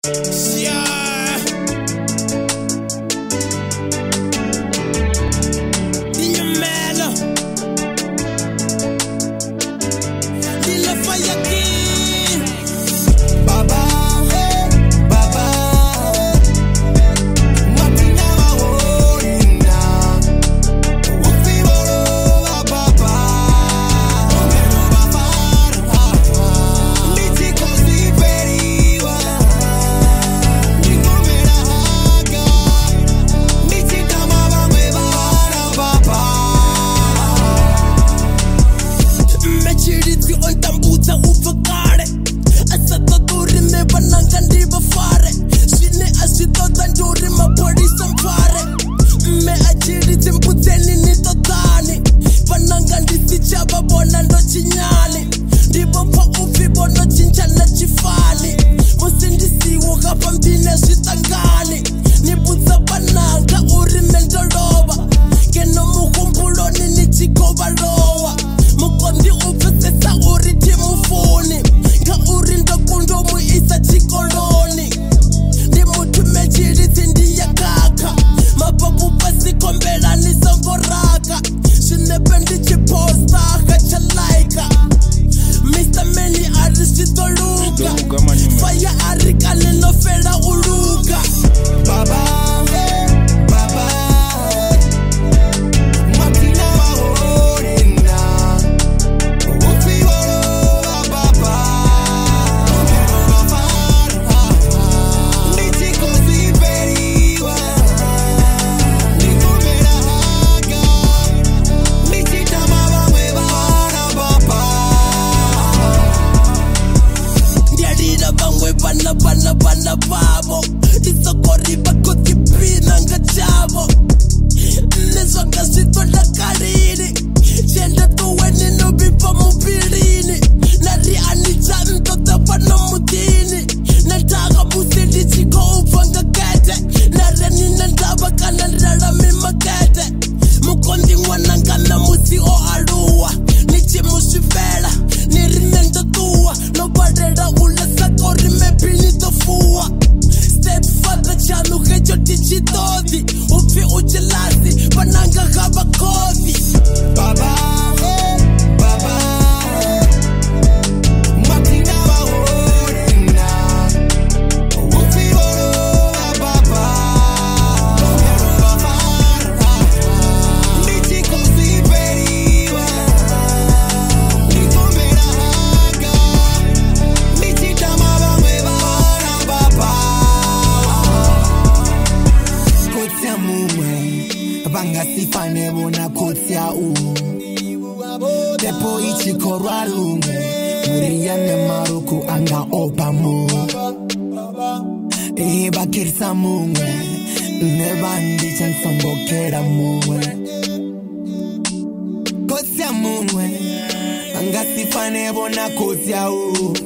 Kosi ya mungwe, angasi fane bona kosi ya u.